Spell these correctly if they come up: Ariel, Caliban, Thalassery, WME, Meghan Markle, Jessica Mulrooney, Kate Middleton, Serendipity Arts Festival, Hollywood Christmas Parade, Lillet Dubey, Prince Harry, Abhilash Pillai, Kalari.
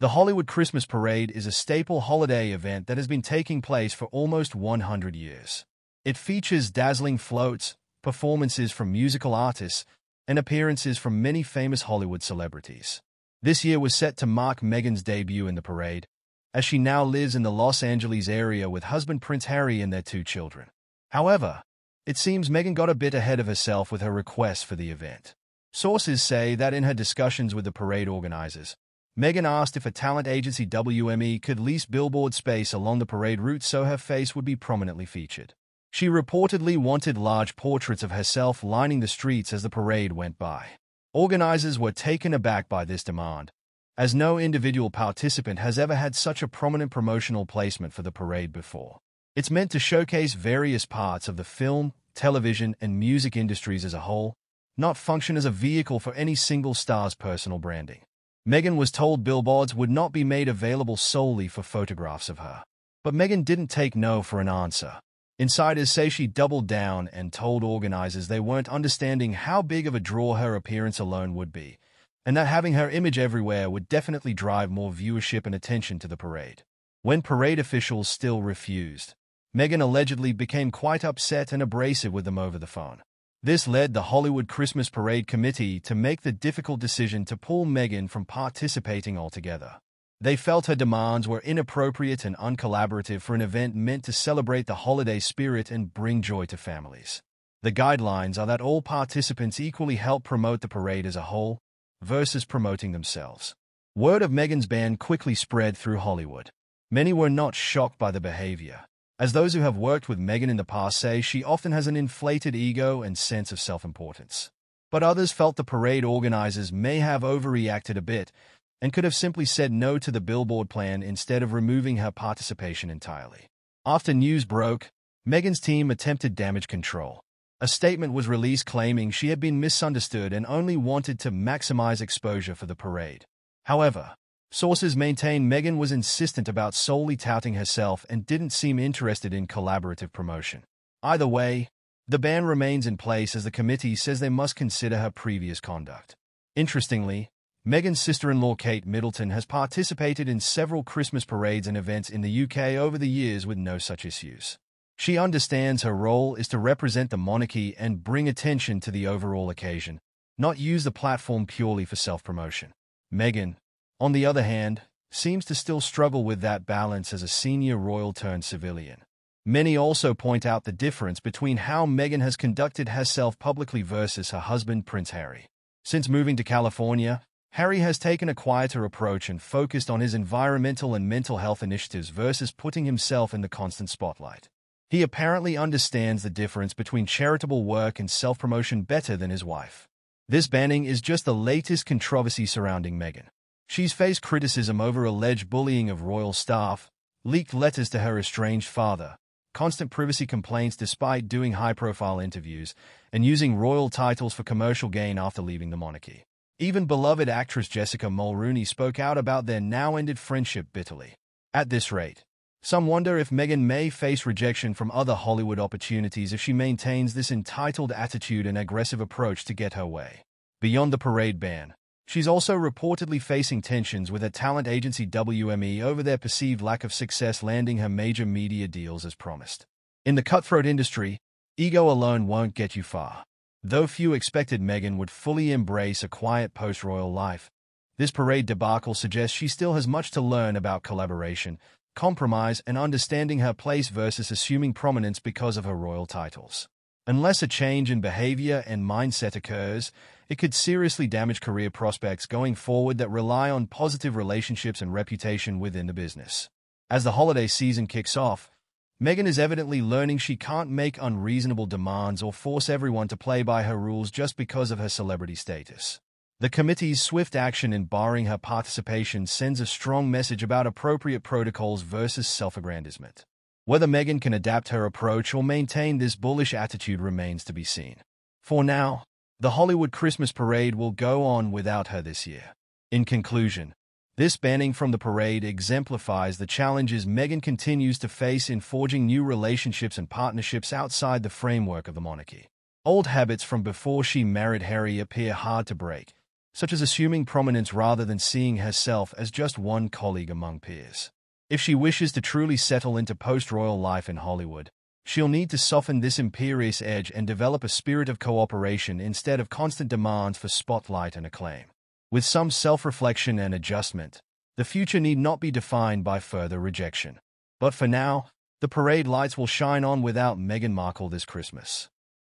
The Hollywood Christmas Parade is a staple holiday event that has been taking place for almost 100 years. It features dazzling floats, performances from musical artists, and appearances from many famous Hollywood celebrities. This year was set to mark Meghan's debut in the parade, as she now lives in the Los Angeles area with husband Prince Harry and their two children. However, it seems Meghan got a bit ahead of herself with her request for the event. Sources say that in her discussions with the parade organizers, Meghan asked if a talent agency WME could lease billboard space along the parade route so her face would be prominently featured. She reportedly wanted large portraits of herself lining the streets as the parade went by. Organizers were taken aback by this demand, as no individual participant has ever had such a prominent promotional placement for the parade before. It's meant to showcase various parts of the film, television, and music industries as a whole, not function as a vehicle for any single star's personal branding. Meghan was told billboards would not be made available solely for photographs of her. But Meghan didn't take no for an answer. Insiders say she doubled down and told organizers they weren't understanding how big of a draw her appearance alone would be, and that having her image everywhere would definitely drive more viewership and attention to the parade. When parade officials still refused, Meghan allegedly became quite upset and abrasive with them over the phone. This led the Hollywood Christmas Parade Committee to make the difficult decision to pull Meghan from participating altogether. They felt her demands were inappropriate and uncollaborative for an event meant to celebrate the holiday spirit and bring joy to families. The guidelines are that all participants equally help promote the parade as a whole, versus promoting themselves. Word of Meghan's ban quickly spread through Hollywood. Many were not shocked by the behavior, as those who have worked with Meghan in the past say she often has an inflated ego and sense of self-importance. But others felt the parade organizers may have overreacted a bit and could have simply said no to the billboard plan instead of removing her participation entirely. After news broke, Meghan's team attempted damage control. A statement was released claiming she had been misunderstood and only wanted to maximize exposure for the parade. However, sources maintain Meghan was insistent about solely touting herself and didn't seem interested in collaborative promotion. Either way, the ban remains in place as the committee says they must consider her previous conduct. Interestingly, Meghan's sister-in-law Kate Middleton has participated in several Christmas parades and events in the UK over the years with no such issues. She understands her role is to represent the monarchy and bring attention to the overall occasion, not use the platform purely for self-promotion. Meghan, on the other hand, seems to still struggle with that balance as a senior royal-turned-civilian. Many also point out the difference between how Meghan has conducted herself publicly versus her husband Prince Harry. Since moving to California, Harry has taken a quieter approach and focused on his environmental and mental health initiatives versus putting himself in the constant spotlight. He apparently understands the difference between charitable work and self-promotion better than his wife. This banning is just the latest controversy surrounding Meghan. She's faced criticism over alleged bullying of royal staff, leaked letters to her estranged father, constant privacy complaints despite doing high-profile interviews, and using royal titles for commercial gain after leaving the monarchy. Even beloved actress Jessica Mulrooney spoke out about their now-ended friendship bitterly. At this rate, some wonder if Meghan may face rejection from other Hollywood opportunities if she maintains this entitled attitude and aggressive approach to get her way. Beyond the parade ban, she's also reportedly facing tensions with her talent agency WME over their perceived lack of success landing her major media deals as promised. In the cutthroat industry, ego alone won't get you far. Though few expected Meghan would fully embrace a quiet post-royal life, this parade debacle suggests she still has much to learn about collaboration, compromise, and understanding her place versus assuming prominence because of her royal titles. Unless a change in behavior and mindset occurs, it could seriously damage career prospects going forward that rely on positive relationships and reputation within the business. As the holiday season kicks off, Meghan is evidently learning she can't make unreasonable demands or force everyone to play by her rules just because of her celebrity status. The committee's swift action in barring her participation sends a strong message about appropriate protocols versus self-aggrandizement. Whether Meghan can adapt her approach or maintain this bullish attitude remains to be seen. For now, the Hollywood Christmas Parade will go on without her this year. In conclusion, this banning from the parade exemplifies the challenges Meghan continues to face in forging new relationships and partnerships outside the framework of the monarchy. Old habits from before she married Harry appear hard to break, such as assuming prominence rather than seeing herself as just one colleague among peers. If she wishes to truly settle into post-royal life in Hollywood, she'll need to soften this imperious edge and develop a spirit of cooperation instead of constant demands for spotlight and acclaim. With some self-reflection and adjustment, the future need not be defined by further rejection. But for now, the parade lights will shine on without Meghan Markle this Christmas.